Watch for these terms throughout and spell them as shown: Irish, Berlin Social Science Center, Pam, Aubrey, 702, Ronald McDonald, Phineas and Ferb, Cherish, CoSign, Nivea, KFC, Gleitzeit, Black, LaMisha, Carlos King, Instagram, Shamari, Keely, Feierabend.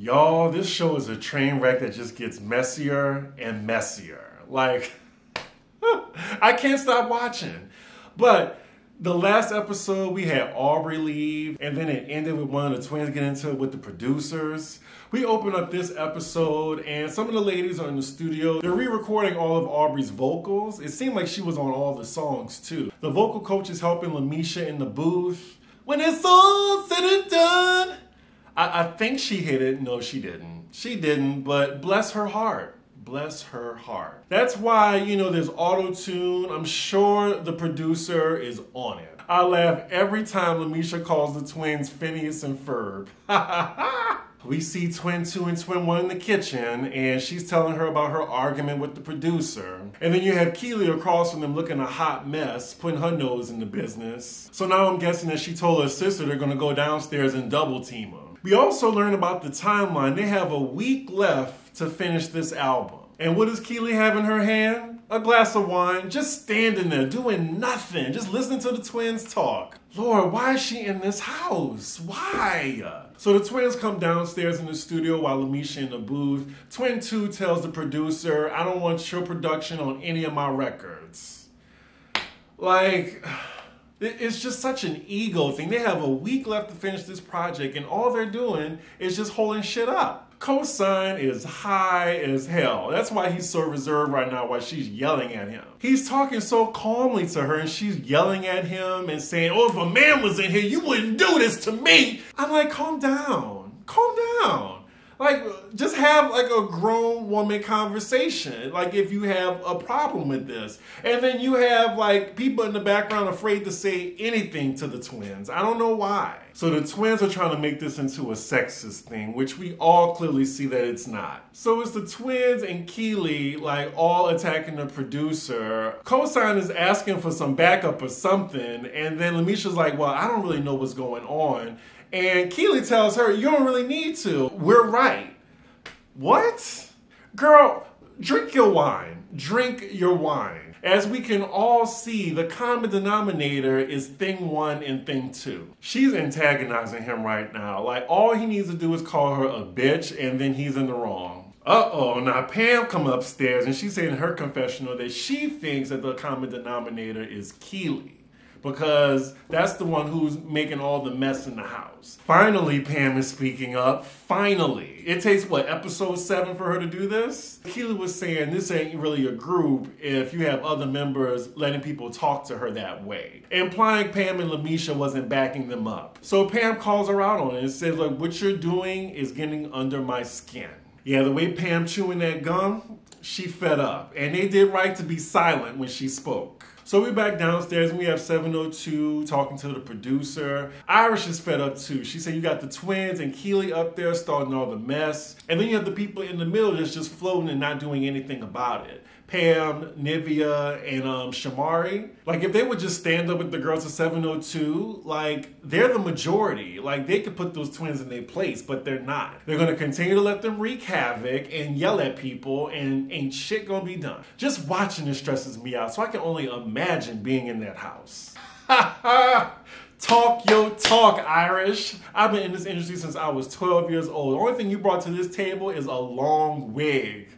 Y'all, this show is a train wreck that just gets messier and messier. Like, I can't stop watching. But the last episode, we had Aubrey leave, and then it ended with one of the twins getting into it with the producers. We open up this episode, and some of the ladies are in the studio. They're re-recording all of Aubrey's vocals. It seemed like she was on all the songs, too. The vocal coach is helping LaMisha in the booth. When it's all said and done. I think she hit it. No, she didn't. She didn't, but bless her heart. Bless her heart. That's why, you know, there's auto-tune. I'm sure the producer is on it. I laugh every time LaMisha calls the twins Phineas and Ferb. We see twin 2 and twin 1 in the kitchen, and she's telling her about her argument with the producer. And then you have Keely across from them looking a hot mess, putting her nose in the business. So now I'm guessing that she told her sister they're gonna go downstairs and double team her. We also learn about the timeline. They have a week left to finish this album. And what does Keely have in her hand? A glass of wine, just standing there, doing nothing, just listening to the twins talk. Lord, why is she in this house? Why? So the twins come downstairs in the studio while LaMisha in the booth. Twin 2 tells the producer, I don't want your production on any of my records. Like, it's just such an ego thing. They have a week left to finish this project, and all they're doing is just holding shit up. CoSign is high as hell. That's why he's so reserved right now, why she's yelling at him. He's talking so calmly to her, and she's yelling at him and saying, oh, if a man was in here, you wouldn't do this to me. I'm like, calm down. Calm down. Like, just have like a grown woman conversation, like if you have a problem with this. And then you have like people in the background afraid to say anything to the twins. I don't know why. So the twins are trying to make this into a sexist thing, which we all clearly see that it's not. So it's the twins and Keely like all attacking the producer. CoSign is asking for some backup or something. And then LaMisha's like, well, I don't really know what's going on. And Keely tells her, you don't really need to. We're right. What? Girl, drink your wine. Drink your wine. As we can all see, the common denominator is thing 1 and thing 2. She's antagonizing him right now. Like, all he needs to do is call her a bitch, and then he's in the wrong. Uh-oh, now Pam come upstairs, and she's saying in her confessional that she thinks that the common denominator is Keely, because that's the one who's making all the mess in the house. Finally, Pam is speaking up. Finally. It takes, what, episode 7 for her to do this? Keely was saying this ain't really a group if you have other members letting people talk to her that way, implying Pam and LaMisha wasn't backing them up. So Pam calls her out on it and says, look, what you're doing is getting under my skin. Yeah, the way Pam chewing that gum, she fed up. And they did right to be silent when she spoke. So we're back downstairs and we have 702 talking to the producer. Irish is fed up too. She said you got the twins and Keely up there starting all the mess. And then you have the people in the middle that's just floating and not doing anything about it. Pam, Nivea, and Shamari. Like, if they would just stand up with the girls at 702, like, they're the majority. Like, they could put those twins in their place, but they're not. They're gonna continue to let them wreak havoc and yell at people, and ain't shit gonna be done. Just watching this stresses me out, so I can only imagine being in that house. Talk your talk, Irish. I've been in this industry since I was 12 years old. The only thing you brought to this table is a long wig.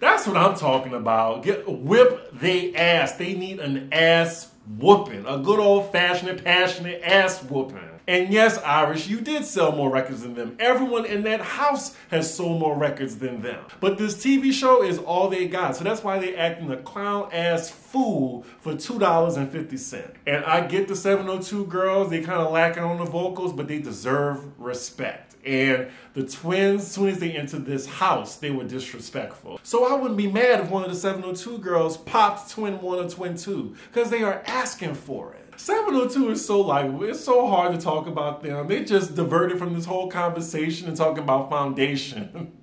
That's what I'm talking about. Whip they ass. They need an ass whooping. A good old-fashioned, passionate ass whooping. And yes, Irish, you did sell more records than them. Everyone in that house has sold more records than them. But this TV show is all they got. So that's why they acting a clown-ass fool for $2.50. And I get the 702 girls. They kind of lacking on the vocals, but they deserve respect. And the twins, as soon as they entered this house, they were disrespectful. So I wouldn't be mad if one of the 702 girls popped twin 1 or twin 2, because they are asking for it. 702 is so likable. It's so hard to talk about them. They just diverted from this whole conversation and talking about foundation.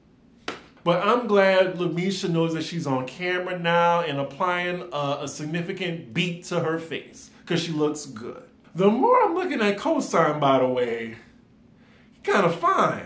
But I'm glad LaMisha knows that she's on camera now and applying a significant beat to her face, because she looks good. The more I'm looking at CoSign, by the way, kind of fine.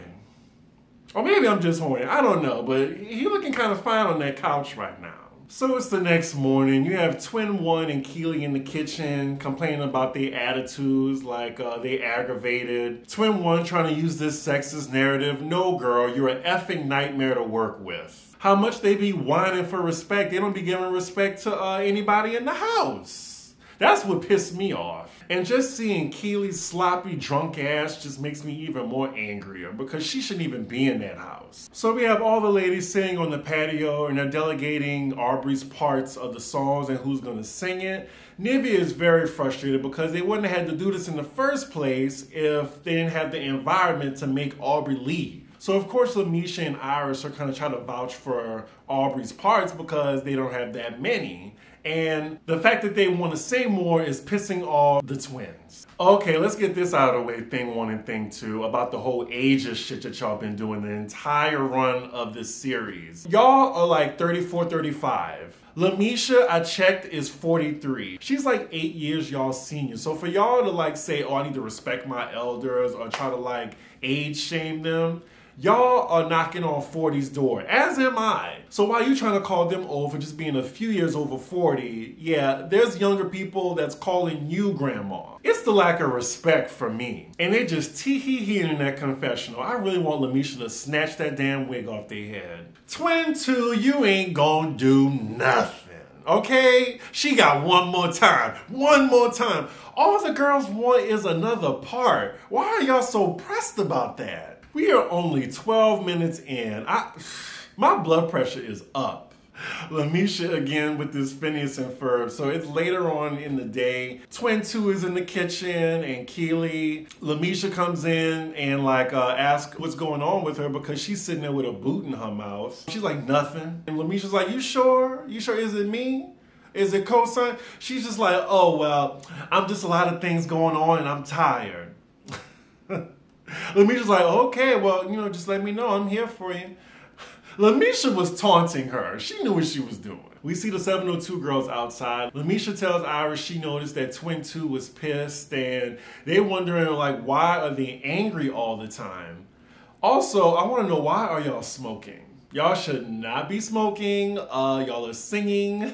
Or maybe I'm just horny. I don't know, but he looking kind of fine on that couch right now. So it's the next morning. You have Twin One and Keely in the kitchen complaining about their attitudes, like they aggravated. Twin One trying to use this sexist narrative. No, girl, you're an effing nightmare to work with. How much they be whining for respect. They don't be giving respect to anybody in the house. That's what pissed me off. And just seeing Keely's sloppy, drunk ass just makes me even more angrier because she shouldn't even be in that house. So we have all the ladies sitting on the patio and they're delegating Aubrey's parts of the songs and who's gonna sing it. Nivea is very frustrated because they wouldn't have had to do this in the first place if they didn't have the environment to make Aubrey leave. So of course LaMisha and Irish are kind of trying to vouch for Aubrey's parts because they don't have that many. And the fact that they want to say more is pissing off the twins. Okay, let's get this out of the way, thing one and thing two, about the whole ageist shit that y'all been doing the entire run of this series. Y'all are like 34, 35. LaMisha, I checked, is 43. She's like 8 years y'all's senior. So for y'all to like say, oh, I need to respect my elders or try to like age shame them, y'all are knocking on 40's door, as am I. So while you trying to call them old for just being a few years over 40, yeah, there's younger people that's calling you grandma. It's the lack of respect for me. And they just tee-hee-heeing in that confessional. I really want LaMisha to snatch that damn wig off their head. Twin two, you ain't gonna do nothing, okay? She got one more time. All the girls want is another part. Why are y'all so pressed about that? We are only 12 minutes in. My blood pressure is up. LaMisha again with this Phineas and Ferb. So it's later on in the day. Twin Two is in the kitchen and Keely. LaMisha comes in and like asks what's going on with her because she's sitting there with a boot in her mouth. She's like, nothing. And LaMisha's like, you sure? You sure? Is it me? Is it CoSign? She's just like, oh, well, I'm just a lot of things going on and I'm tired. LaMisha's like, okay, well, you know, just let me know. I'm here for you. LaMisha was taunting her. She knew what she was doing. We see the 702 girls outside. LaMisha tells Irish she noticed that Twin Two was pissed and they wondering, like, why are they angry all the time? Also, I want to know, why are y'all smoking? Y'all should not be smoking. Y'all are singing.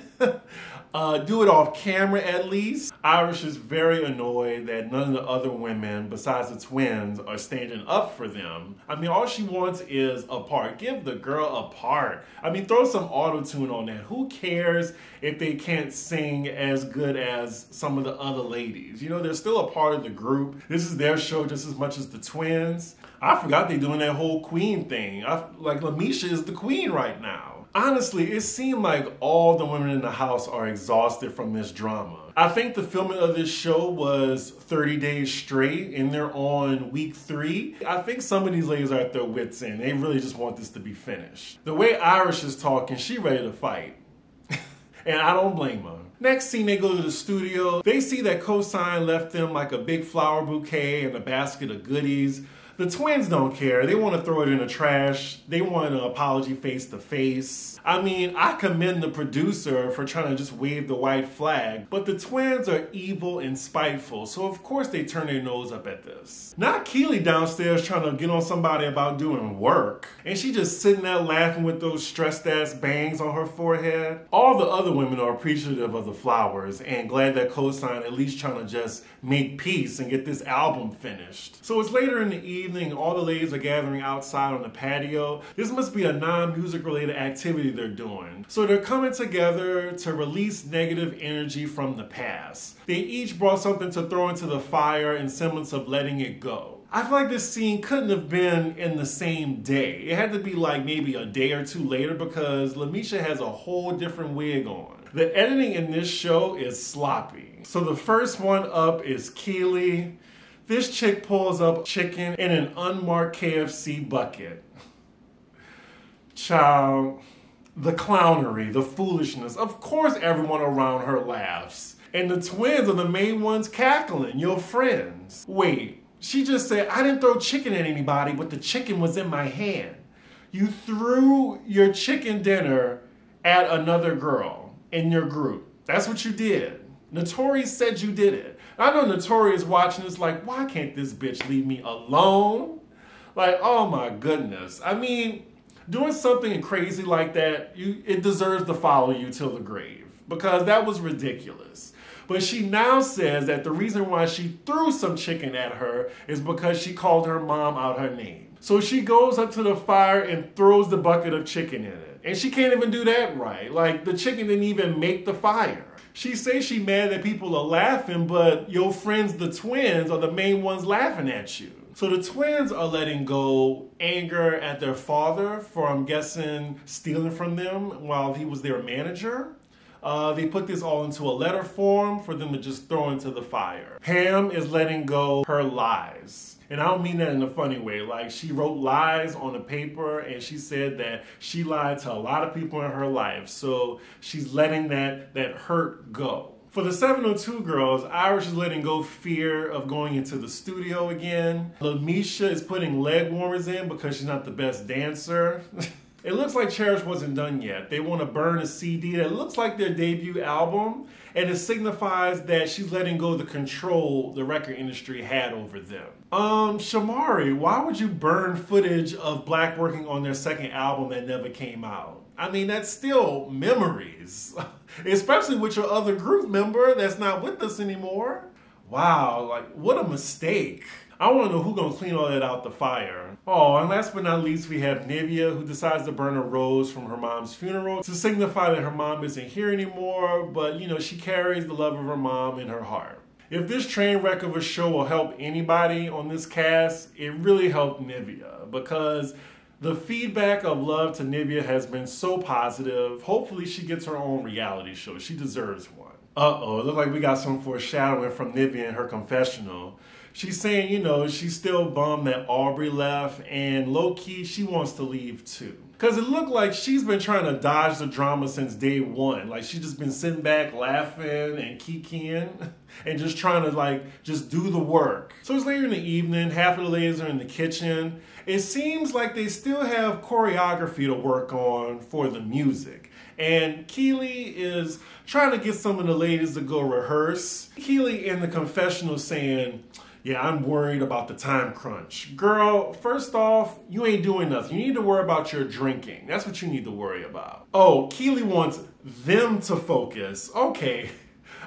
Do it off camera at least. Irish is very annoyed that none of the other women besides the twins are standing up for them. I mean, all she wants is a part. Give the girl a part. I mean, throw some auto-tune on that. Who cares if they can't sing as good as some of the other ladies? You know, they're still a part of the group. This is their show just as much as the twins. I forgot they're doing that whole queen thing. Like, LaMisha is the queen right now. Honestly, it seemed like all the women in the house are exhausted from this drama. I think the filming of this show was 30 days straight and they're on week 3. I think some of these ladies are at their wits' end. They really just want this to be finished. The way Irish is talking, she ready to fight. And I don't blame her. Next scene, they go to the studio. They see that CoSign left them like a big flower bouquet and a basket of goodies. The twins don't care. They want to throw it in the trash. They want an apology face to face. I mean, I commend the producer for trying to just wave the white flag, but the twins are evil and spiteful, so of course they turn their nose up at this. Not Keely downstairs trying to get on somebody about doing work, and she just sitting there laughing with those stressed ass bangs on her forehead. All the other women are appreciative of the flowers and glad that CoSign at least trying to just make peace and get this album finished. So it's later in the evening. All the ladies are gathering outside on the patio. This must be a non-music related activity they're doing. So they're coming together to release negative energy from the past. They each brought something to throw into the fire in semblance of letting it go. I feel like this scene couldn't have been in the same day. It had to be like maybe a day or two later because LaMisha has a whole different wig on. The editing in this show is sloppy. So the first one up is Keely. This chick pulls up chicken in an unmarked KFC bucket. Child, the clownery, the foolishness. Of course everyone around her laughs. And the twins are the main ones cackling, your friends. Wait, she just said, I didn't throw chicken at anybody, but the chicken was in my hand. You threw your chicken dinner at another girl in your group. That's what you did. Notorious said you did it. I know Notorious watching this like, why can't this bitch leave me alone? Like, oh my goodness. I mean, doing something crazy like that, it deserves to follow you till the grave, because that was ridiculous. But she now says that the reason why she threw some chicken at her is because she called her mom out her name. So she goes up to the fire and throws the bucket of chicken in it. And she can't even do that right. Like, the chicken didn't even make the fire. She says she's mad that people are laughing, but your friends, the twins, are the main ones laughing at you. So the twins are letting go anger at their father for, I'm guessing, stealing from them while he was their manager. They put this all into a letter form for them to just throw into the fire. Pam is letting go her lies. And I don't mean that in a funny way. Like, she wrote lies on the paper, and she said that she lied to a lot of people in her life. So she's letting that hurt go. For the 702 girls, Irish is letting go fear of going into the studio again. LaMisha is putting leg warmers in because she's not the best dancer. It looks like Cherish wasn't done yet. They want to burn a CD that looks like their debut album, and it signifies that she's letting go of the control the record industry had over them. Shamari, why would you burn footage of Black working on their second album that never came out? I mean, that's still memories, especially with your other group member that's not with us anymore. Wow, like, what a mistake. I want to know who's going to clean all that out the fire. Oh, and last but not least, we have Nivea, who decides to burn a rose from her mom's funeral to signify that her mom isn't here anymore, but, you know, she carries the love of her mom in her heart. If this train wreck of a show will help anybody on this cast, it really helped Nivea, because the feedback of love to Nivea has been so positive. Hopefully she gets her own reality show. She deserves one. Uh-oh, it looks like we got some foreshadowing from Nivea in her confessional. She's saying, you know, she's still bummed that Aubrey left, and low-key, she wants to leave too. Because it looked like she's been trying to dodge the drama since day one. Like, she's just been sitting back laughing and kikiing and just trying to, like, just do the work. So it's later in the evening, half of the ladies are in the kitchen. It seems like they still have choreography to work on for the music. And Keely is trying to get some of the ladies to go rehearse. Keely in the confessional saying, yeah, I'm worried about the time crunch. Girl, first off, you ain't doing nothing. You need to worry about your drinking. That's what you need to worry about. Oh, Keely wants them to focus. Okay,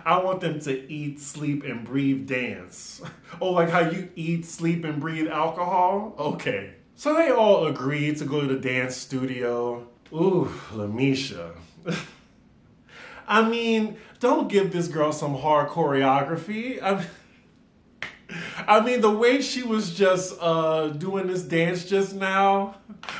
I want them to eat, sleep, and breathe dance. Oh, like how you eat, sleep, and breathe alcohol? Okay. So they all agreed to go to the dance studio. Ooh, LaMisha. I mean, don't give this girl some hard choreography. I mean, the way she was just doing this dance just now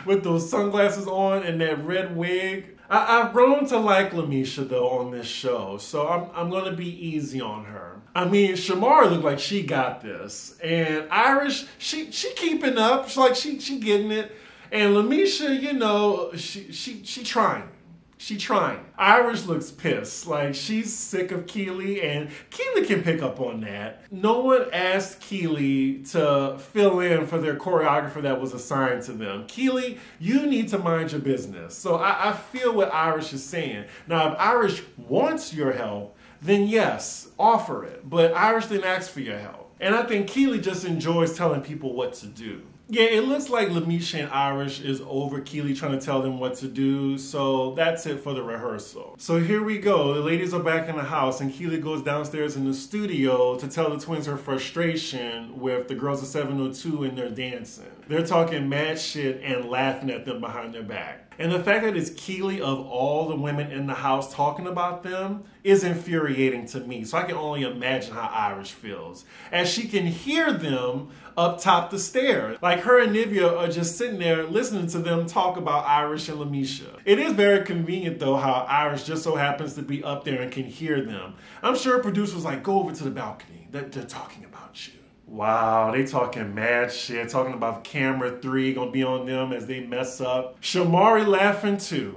with those sunglasses on and that red wig. I've grown to like LaMisha, though, on this show, so I'm going to be easy on her. I mean, Shamari looked like she got this, and Irish, she keeping up. She's like, she getting it. And LaMisha, you know, she trying. She trying. Irish looks pissed. Like, she's sick of Keely, and Keely can pick up on that. No one asked Keely to fill in for their choreographer that was assigned to them. Keely, you need to mind your business. So I feel what Irish is saying. Now, if Irish wants your help, then yes, offer it. But Irish didn't ask for your help. And I think Keely just enjoys telling people what to do. Yeah, it looks like LaMisha and Irish is over Keely trying to tell them what to do, so that's it for the rehearsal. So here we go. The ladies are back in the house, and Keely goes downstairs in the studio to tell the twins her frustration with the girls of 702 and their dancing. They're talking mad shit and laughing at them behind their back. And the fact that it's Keely of all the women in the house talking about them is infuriating to me. So I can only imagine how Irish feels, as she can hear them up top the stairs. Like, her and Nivea are just sitting there listening to them talk about Irish and LaMisha. It is very convenient, though, how Irish just so happens to be up there and can hear them. I'm sure producers like, go over to the balcony. They're talking about you. Wow, they talking mad shit, talking about camera 3 gonna be on them as they mess up. Shamari laughing too,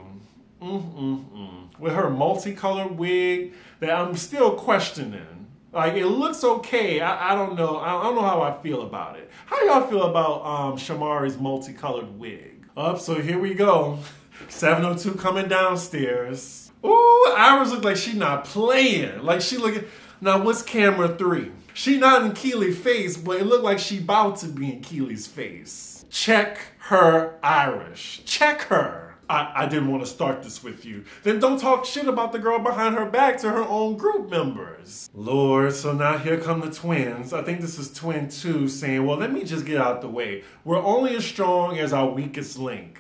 with her multicolored wig that I'm still questioning. Like, it looks okay, I don't know. I don't know how I feel about it. How y'all feel about Shamari's multicolored wig? Up, so here we go. 702 coming downstairs. Ooh, Iris look like she not playing. Like, she looking, now what's camera 3? She not in Keely's face, but it looked like she about to be in Keely's face. Check her Irish. Check her. I didn't want to start this with you. Then don't talk shit about the girl behind her back to her own group members. Lord, so now here come the twins. I think this is twin two saying, well, let me just get out the way. We're only as strong as our weakest link.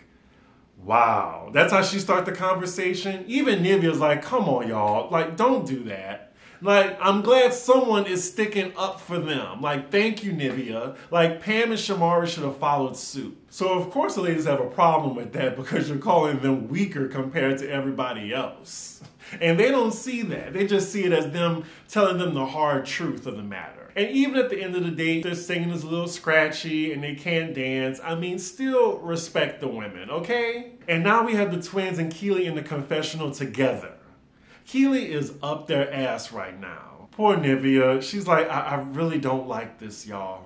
Wow. That's how she starts the conversation. Even Nivea's like, come on, y'all. Like, don't do that. Like, I'm glad someone is sticking up for them. Like, thank you, Nivea. Like, Pam and Shamari should have followed suit. So, of course, the ladies have a problem with that because you're calling them weaker compared to everybody else. And they don't see that. They just see it as them telling them the hard truth of the matter. And even at the end of the day, their singing is a little scratchy and they can't dance. I mean, still respect the women, okay? And now we have the twins and Keely in the confessional together. Keely is up their ass right now. Poor Nivea. She's like, I really don't like this, y'all.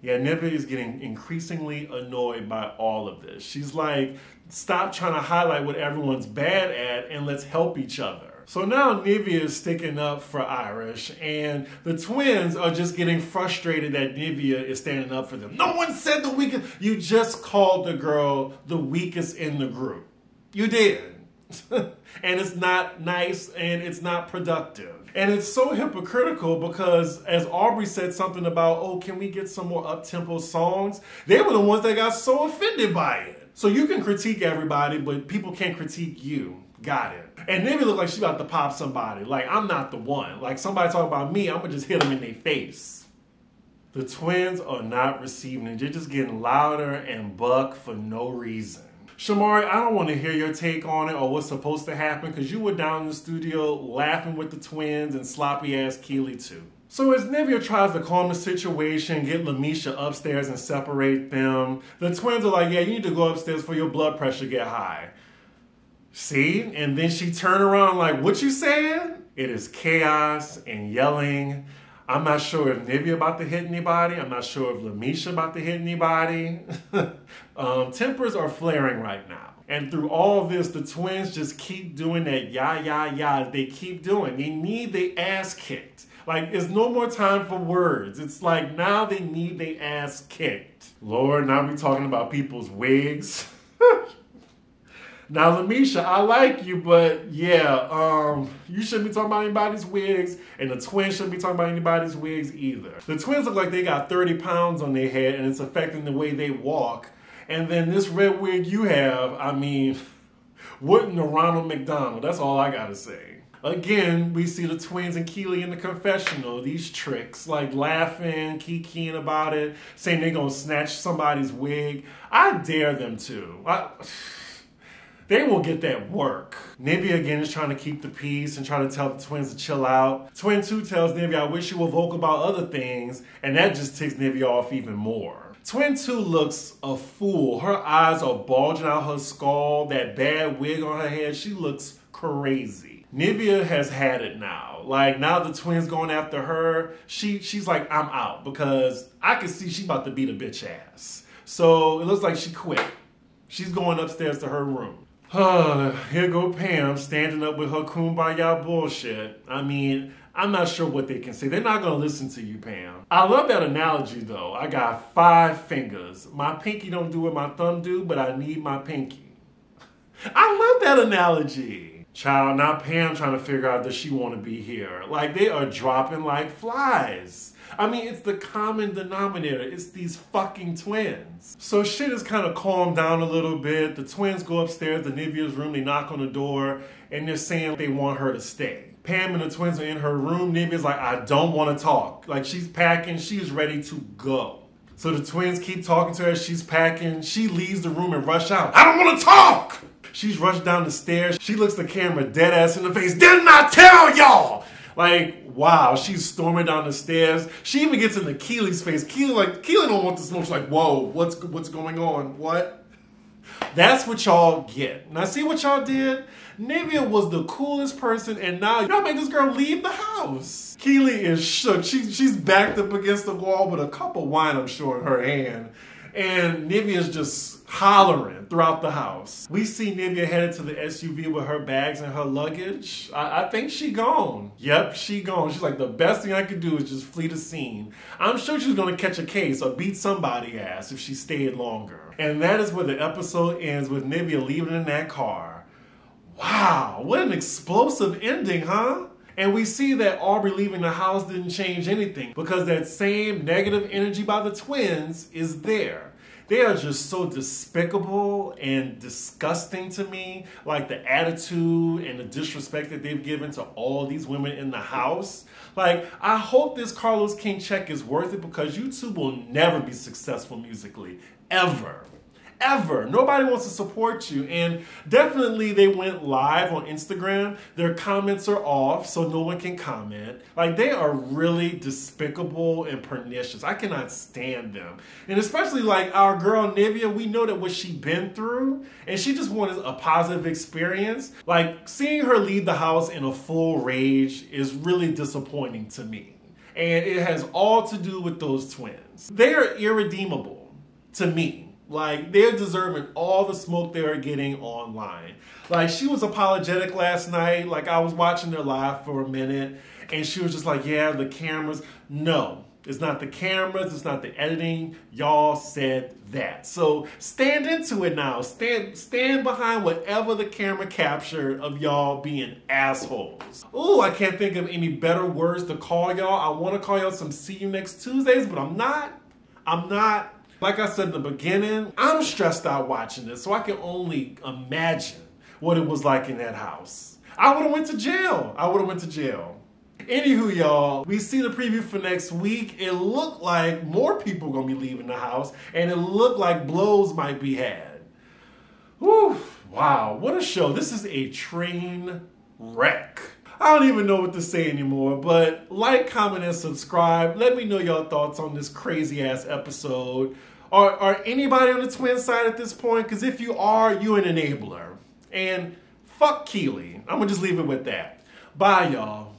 Yeah, Nivea is getting increasingly annoyed by all of this. She's like, stop trying to highlight what everyone's bad at and let's help each other. So now Nivea is sticking up for Irish and the twins are just getting frustrated that Nivea is standing up for them. No one said the weakest. You just called the girl the weakest in the group. You did. And it's not nice and it's not productive. And it's so hypocritical because as Aubrey said something about, oh, can we get some more up-tempo songs? They were the ones that got so offended by it. So you can critique everybody, but people can't critique you. Got it. And Nivea looked like she about to pop somebody. Like, I'm not the one. Like, somebody talk about me, I'm gonna just hit them in their face. The twins are not receiving it. They're just getting louder and buck for no reason. Shamari, I don't want to hear your take on it or what's supposed to happen because you were down in the studio laughing with the twins and sloppy-ass Keely too. So as Nivea tries to calm the situation, get LaMisha upstairs and separate them, the twins are like, yeah, you need to go upstairs for your blood pressure get high. See? And then she turned around like, what you saying? It is chaos and yelling. I'm not sure if Nivea about to hit anybody. I'm not sure if LaMisha about to hit anybody. Tempers are flaring right now. And through all this, the twins just keep doing that yah they keep doing. They need their ass kicked. Like, it's no more time for words. It's like, now they need their ass kicked. Lord, now we talking about people's wigs. Now, LaMisha, I like you, but yeah, you shouldn't be talking about anybody's wigs, and the twins shouldn't be talking about anybody's wigs either. The twins look like they got 30 pounds on their head, and it's affecting the way they walk. And then this red wig you have, I mean, wouldn't a Ronald McDonald? That's all I gotta say. Again, we see the twins and Keely in the confessional, these tricks, like laughing, kikiing about it, saying they're gonna snatch somebody's wig. I dare them to. They will get that work. Nivea again is trying to keep the peace and trying to tell the twins to chill out. Twin 2 tells Nivea, I wish you were vocal about other things, and that just ticks Nivea off even more. Twin 2 looks a fool. Her eyes are bulging out her skull, that bad wig on her head. She looks crazy. Nivea has had it now. Like, now the twins going after her, she's like, I'm out, because I can see she about to beat a bitch ass. So it looks like she quit. She's going upstairs to her room. Here go Pam standing up with her kumbaya bullshit. I mean, I'm not sure what they can say. They're not going to listen to you, Pam. I love that analogy, though. I got 5 fingers. My pinky don't do what my thumb do, but I need my pinky. I love that analogy. Child, now Pam trying to figure out does she want to be here. Like, they are dropping like flies. I mean, it's the common denominator. It's these fucking twins. So shit is kind of calmed down a little bit. The twins go upstairs to Nivea's room. They knock on the door, and they're saying they want her to stay. Pam and the twins are in her room. Nivea's like, I don't want to talk. Like, she's packing. She's ready to go. So the twins keep talking to her. She's packing. She leaves the room and rushes out. I don't want to talk! She's rushed down the stairs. She looks the camera dead ass in the face. Didn't I tell y'all? Like, wow, she's storming down the stairs. She even gets into Keely's face. Keely don't want this smoke. She's like, whoa, what's going on? What? That's what y'all get. Now, see what y'all did? Nivea was the coolest person, and now y'all make this girl leave the house. Keely is shook. She's backed up against the wall with a cup of wine, I'm sure, in her hand. and Nivea's just hollering throughout the house. We see Nivea headed to the SUV with her bags and her luggage. I think she gone. Yep, she gone. She's like, the best thing I could do is just flee the scene. I'm sure she's gonna catch a case or beat somebody's ass if she stayed longer. And that is where the episode ends, with Nivea leaving in that car. Wow, what an explosive ending, huh? And we see that Aubrey leaving the house didn't change anything, because that same negative energy by the twins is there. They are just so despicable and disgusting to me. Like the attitude and the disrespect that they've given to all these women in the house. Like, I hope this Carlos King check is worth it, because you two will never be successful musically. Ever. Ever. Nobody wants to support you. And definitely they went live on Instagram. Their comments are off, so no one can comment. Like, they are really despicable and pernicious. I cannot stand them. And especially like our girl Nivea, we know that what she's been through, and she just wanted a positive experience. Like, seeing her leave the house in a full rage is really disappointing to me. And it has all to do with those twins. They are irredeemable to me. Like, they're deserving all the smoke they are getting online. Like, she was apologetic last night. Like, I was watching their live for a minute, and she was just like, yeah, the cameras. No, it's not the cameras. It's not the editing. Y'all said that. So stand into it now. Stand behind whatever the camera captured of y'all being assholes. Ooh, I can't think of any better words to call y'all. I want to call y'all some see you next Tuesdays, but I'm not. I'm not. Like I said in the beginning, I'm stressed out watching this, so I can only imagine what it was like in that house. I would've went to jail. I would've went to jail. Anywho, y'all, we see the preview for next week. It looked like more people are gonna be leaving the house, and it looked like blows might be had. Whew, wow, what a show. This is a train wreck. I don't even know what to say anymore, but like, comment, and subscribe. Let me know your thoughts on this crazy-ass episode. Are anybody on the twin side at this point? Because if you are, you an enabler. And fuck Keely. I'm going to just leave it with that. Bye, y'all.